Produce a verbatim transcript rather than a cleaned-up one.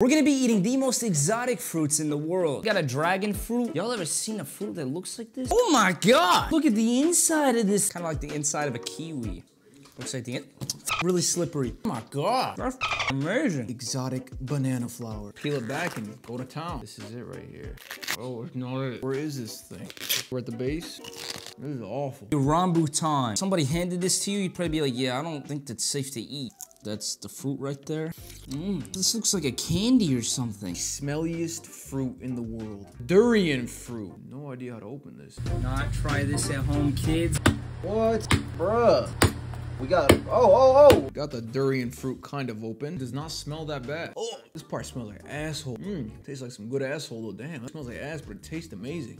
We're gonna be eating the most exotic fruits in the world. We got a dragon fruit. Y'all ever seen a fruit that looks like this? Oh my God! Look at the inside of this. Kind of like the inside of a kiwi. Looks like the end. Really slippery. Oh my God, that's amazing. Exotic banana flower. Peel it back and go to town. This is it right here. Oh, it's not it. Where is this thing? We're at the base. This is awful. The rambutan. If somebody handed this to you, you'd probably be like, yeah, I don't think that's safe to eat. That's the fruit right there. Mmm, this looks like a candy or something. Smelliest fruit in the world. Durian fruit. No idea how to open this. Do not try this at home, kids. What? Bruh. We got, oh, oh, oh! Got the durian fruit kind of open. Does not smell that bad. Oh, this part smells like asshole. Mmm, tastes like some good asshole though, damn. It smells like ass, but it tastes amazing.